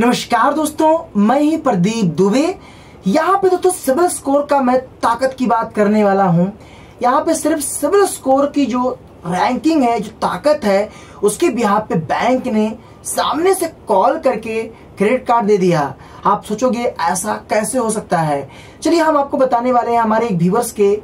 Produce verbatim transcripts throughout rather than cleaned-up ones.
नमस्कार दोस्तों, मैं ही प्रदीप दुबे। यहाँ पे दोस्तों सिबिल स्कोर का मैं ताकत की बात करने वाला हूँ। यहाँ पे सिर्फ सिबिल स्कोर की जो रैंकिंग है, जो ताकत है, उसके भी यहाँ पे बैंक ने सामने से कॉल करके क्रेडिट कार्ड दे दिया। आप सोचोगे ऐसा कैसे हो सकता है। चलिए हम आपको बताने वाले हैं। हमारे एक व्यूवर्स के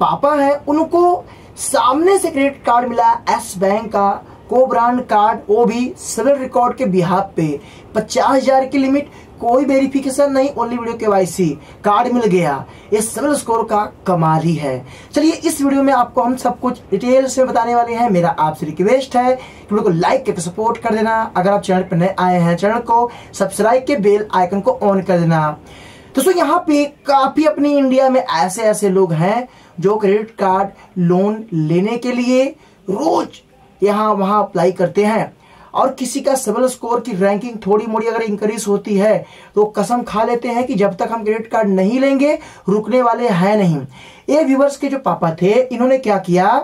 पापा हैं, उनको सामने से क्रेडिट कार्ड मिला यस बैंक का को ब्रांड कार्ड, वो भी सिबिल रिकॉर्ड के बिहाफ पे। पचास हजार की लिमिट, कोई वेरिफिकेशन नहीं, ओनली वीडियो केवाईसी, कार्ड मिल गया। ये सिबिल स्कोर का कमाल ही है। चलिए इस वीडियो में आपको हम सब कुछ डिटेल से बताने वाले हैं। मेरा आपसे रिक्वेस्ट है कि वीडियो को लाइक करके सपोर्ट कर देना। अगर आप चैनल पर नए आए हैं, चैनल को सब्सक्राइब के बेल आइकन को ऑन कर देना। दोस्तों यहाँ पे काफी अपनी इंडिया में ऐसे ऐसे लोग हैं जो क्रेडिट कार्ड लोन लेने के लिए रोज यहाँ वहाँ अप्लाई करते हैं, और किसी का सिबिल स्कोर की रैंकिंग थोड़ी मोड़ी अगर इंक्रीज होती है तो कसम खा लेते हैं कि जब तक हम क्रेडिट कार्ड नहीं लेंगे रुकने वाले हैं नहीं। ये व्यूवर्स के जो पापा थे, इन्होंने क्या किया,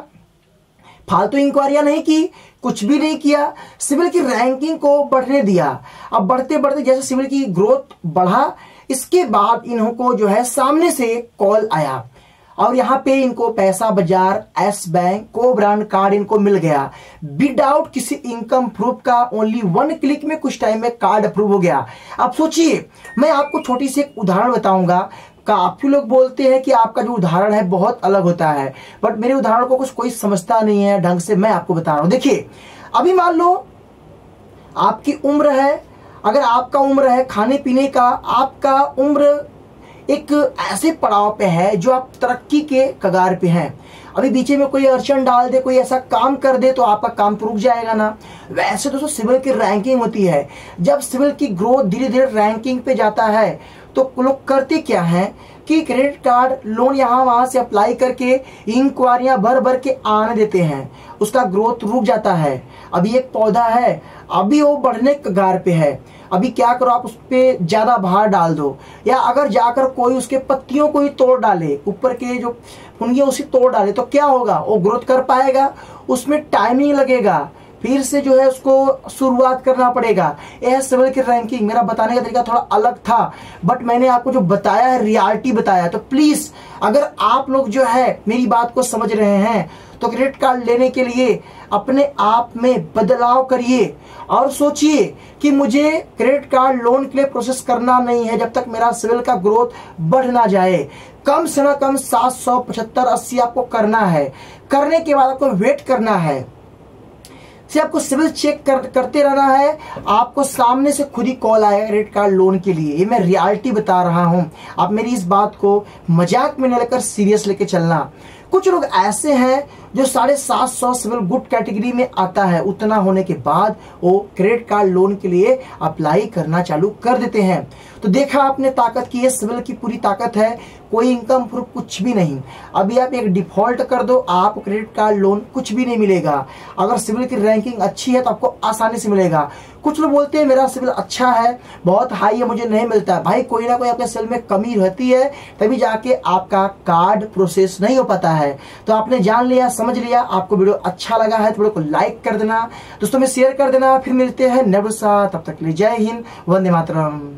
फालतू इंक्वायरियां नहीं की, कुछ भी नहीं किया, सिबिल की रैंकिंग को बढ़ने दिया। अब बढ़ते बढ़ते जैसे सिबिल की ग्रोथ बढ़ा, इसके बाद इनको जो है सामने से कॉल आया और यहाँ पे इनको पैसाबाजार यस बैंक को ब्रांड कार्ड इनको मिल गया विदाउट किसी इनकम प्रूफ का। ओनली वन क्लिक में कुछ टाइम में कार्ड अप्रूव हो गया। अब सोचिए, मैं आपको छोटी सी एक उदाहरण बताऊंगा। काफी लोग बोलते हैं कि आपका जो उदाहरण है बहुत अलग होता है, बट मेरे उदाहरण को कुछ कोई समझता नहीं है ढंग से, मैं आपको बता रहा हूं। देखिए, अभी मान लो आपकी उम्र है, अगर आपका उम्र है खाने पीने का, आपका उम्र एक ऐसे पड़ाव पे है जो आप तरक्की के कगार पे हैं। अभी बीचे में कोई अड़चन डाल दे, कोई ऐसा काम कर दे तो आपका काम तो रुक जाएगा ना। वैसे दोस्तों सिबिल की रैंकिंग होती है, जब सिबिल की ग्रोथ धीरे धीरे रैंकिंग पे जाता है तो लोग करते क्या हैं कि क्रेडिट कार्ड लोन यहाँ वहाँ से अप्लाई करके इंक्वायरियाँ भर भर के आने देते हैं, उसका ग्रोथ रुक जाता है। अभी एक पौधा है, अभी वो बढ़ने के कगार पे है, अभी क्या करो, आप उस पर ज़्यादा भार डाल दो, या अगर जाकर कोई उसके पत्तियों को ही तोड़ डाले, ऊपर के जो फुनियाँ उसे तोड़ डाले, तो क्या होगा, वो ग्रोथ कर पाएगा, उसमें टाइमिंग लगेगा, फिर से जो है उसको शुरुआत करना पड़ेगा। यह सिबिल की रैंकिंग, मेरा बताने का तरीका थोड़ा अलग था, बट मैंने आपको जो बताया है रियलिटी बताया। तो प्लीज़ अगर आप लोग जो है मेरी बात को समझ रहे हैं तो क्रेडिट कार्ड लेने के लिए अपने आप में बदलाव करिए और सोचिए कि मुझे क्रेडिट कार्ड लोन के लिए प्रोसेस करना नहीं है जब तक मेरा सिबिल का ग्रोथ बढ़ ना जाए। कम से ना कम सात सौ पचहत्तर अस्सी आपको करना है। करने के बाद आपको वेट करना है, से आपको सिबिल चेक कर, करते रहना है। आपको सामने से खुद ही कॉल आएगा क्रेडिट कार्ड लोन के लिए। ये मैं रियलिटी बता रहा हूँ, आप मेरी इस बात को मजाक में न लेकर सीरियस लेके चलना। कुछ लोग ऐसे हैं जो साढ़े सात सौ सिबिल गुड कैटेगरी में आता है, उतना होने के बाद वो क्रेडिट कार्ड लोन के लिए अप्लाई करना चालू कर देते हैं। तो देखा आपने ताकत की, ये सिबिल की पूरी ताकत है, कोई इनकम प्रूफ कुछ भी नहीं। अभी आप एक डिफॉल्ट कर दो, आपको क्रेडिट कार्ड लोन कुछ भी नहीं मिलेगा। अगर सिबिल की रैंकिंग अच्छी है तो आपको आसानी से मिलेगा। कुछ लोग बोलते हैं मेरा सिबिल अच्छा है, बहुत हाई है, मुझे नहीं मिलता है। भाई, कोई ना कोई आपके सिबिल में कमी रहती है, तभी जाके आपका कार्ड प्रोसेस नहीं हो पाता है। तो आपने जान लिया, समझ लिया। आपको वीडियो अच्छा लगा है तो वीडियो को लाइक कर देना, दोस्तों में शेयर कर देना। फिर मिलते हैं नेक्स्ट साथ, तब तक के लिए जय हिंद, वंदे मातरम।